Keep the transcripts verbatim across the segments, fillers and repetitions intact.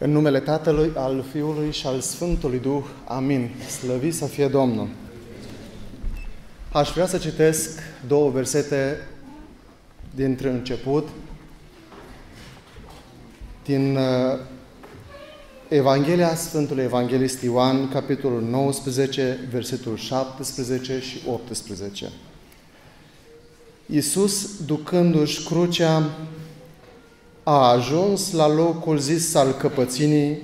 În numele Tatălui, al Fiului și al Sfântului Duh. Amin. Slăvit să fie Domnul! Aș vrea să citesc două versete dintre început, din Evanghelia Sfântului Evanghelist Ioan, capitolul nouăsprezece, versetul șaptesprezece și optsprezece. Iisus, ducându-și crucea, a ajuns la locul zis al căpățânii,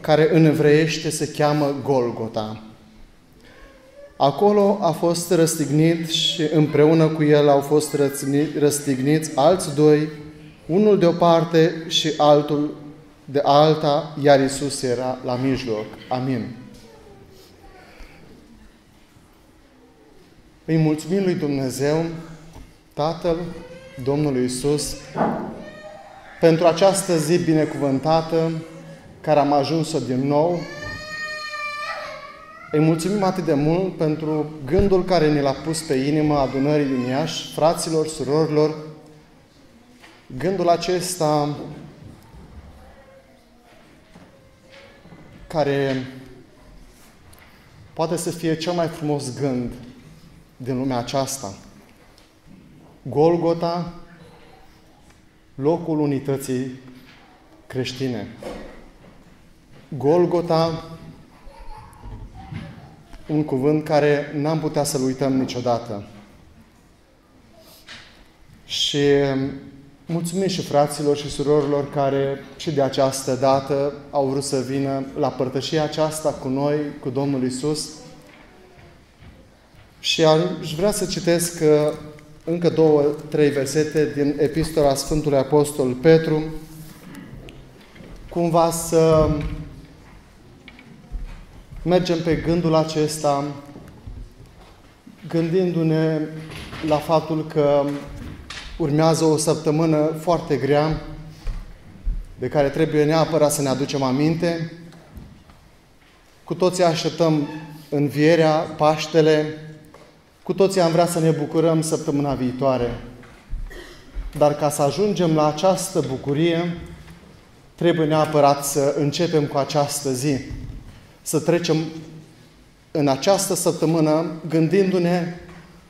care în evreiește se cheamă Golgota. Acolo a fost răstignit și împreună cu el au fost răstigniți alți doi, unul de o parte și altul de alta, iar Iisus era la mijloc. Amin. Îi mulțumim lui Dumnezeu, Tatăl, Domnului Iisus, pentru această zi binecuvântată, care am ajuns-o din nou. Îi mulțumim atât de mult pentru gândul care ne l-a pus pe inimă adunării din Iași, fraților, surorilor. Gândul acesta care poate să fie cel mai frumos gând din lumea aceasta. Golgota, locul unității creștine. Golgota, un cuvânt care n-am putea să-l uităm niciodată. Și mulțumim și fraților și surorilor care și de această dată au vrut să vină la părtășia aceasta cu noi, cu Domnul Iisus. Și aș vrea să citesc încă două, trei versete din Epistola Sfântului Apostol Petru, cumva să mergem pe gândul acesta, gândindu-ne la faptul că urmează o săptămână foarte grea, de care trebuie neapărat să ne aducem aminte. Cu toții așteptăm învierea, Paștele, cu toții am vrea să ne bucurăm săptămâna viitoare. Dar ca să ajungem la această bucurie, trebuie neapărat să începem cu această zi. Să trecem în această săptămână gândindu-ne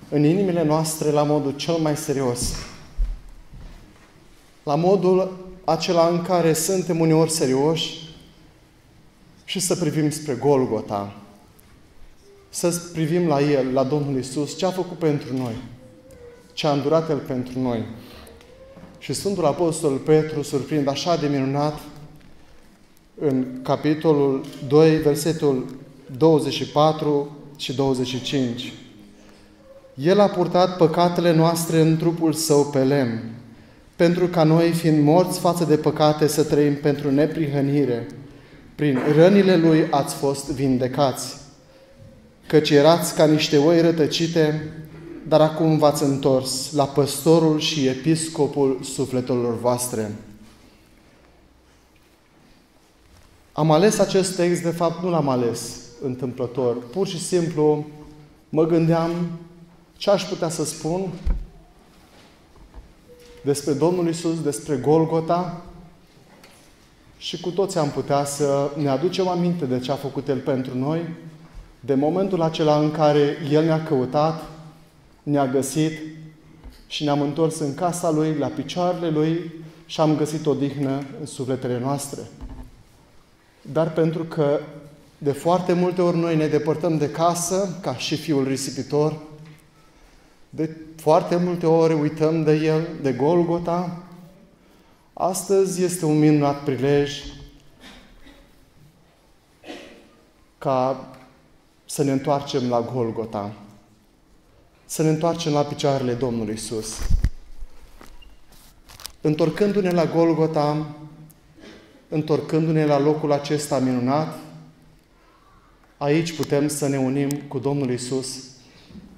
în inimile noastre la modul cel mai serios. La modul acela în care suntem uneori serioși și să privim spre Golgota. Să privim la El, la Domnul Iisus, ce a făcut pentru noi, ce a îndurat El pentru noi. Și Sfântul Apostol Petru surprind așa de minunat în capitolul doi, versetul douăzeci și patru și douăzeci și cinci. El a purtat păcatele noastre în trupul Său pe lemn, pentru ca noi, fiind morți față de păcate, să trăim pentru neprihănire. Prin rănile Lui ați fost vindecați. Căci erați ca niște oi rătăcite, dar acum v-ați întors la păstorul și episcopul sufletelor voastre. Am ales acest text, de fapt nu l-am ales întâmplător. Pur și simplu mă gândeam ce aș putea să spun despre Domnul Iisus, despre Golgota și cu toți am putea să ne aducem aminte de ce a făcut El pentru noi, de momentul acela în care El ne-a căutat, ne-a găsit și ne-am întors în casa Lui, la picioarele Lui și am găsit odihnă în sufletele noastre. Dar pentru că de foarte multe ori noi ne depărtăm de casă, ca și fiul risipitor, de foarte multe ori uităm de El, de Golgota, astăzi este un minunat prilej ca să ne întoarcem la Golgota. Să ne întoarcem la picioarele Domnului Iisus. Întorcându-ne la Golgota, întorcându-ne la locul acesta minunat, aici putem să ne unim cu Domnul Iisus,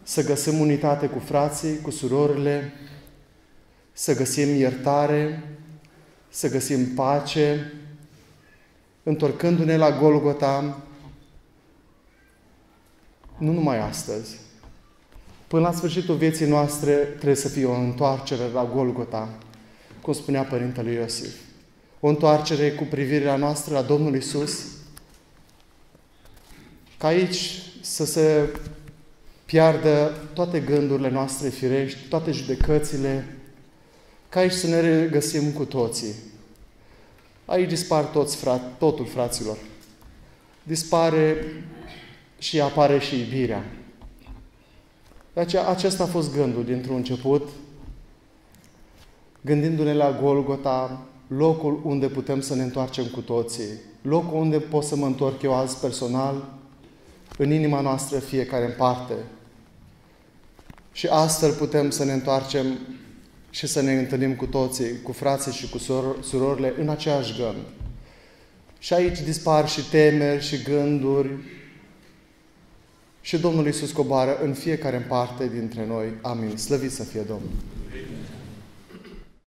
să găsim unitate cu frații, cu surorile, să găsim iertare, să găsim pace. Întorcându-ne la Golgota, nu numai astăzi. Până la sfârșitul vieții noastre trebuie să fie o întoarcere la Golgota, cum spunea Părintele Iosif. o întoarcere cu privirea noastră la Domnul Iisus, ca aici să se piardă toate gândurile noastre firești, toate judecățile, ca aici să ne regăsim cu toții. Aici dispar toți fra- totul, fraților. Dispare și apare și iubirea. Acesta a fost gândul dintr-un început, gândindu-ne la Golgota, locul unde putem să ne întoarcem cu toții, locul unde pot să mă întorc eu azi personal, în inima noastră fiecare în parte. Și astfel putem să ne întoarcem și să ne întâlnim cu toții, cu frații și cu surorile, în aceeași gând. Și aici dispar și temeri și gânduri. Și Domnul Iisus coboară în fiecare parte dintre noi. Amin. Slăvit să fie Domnul!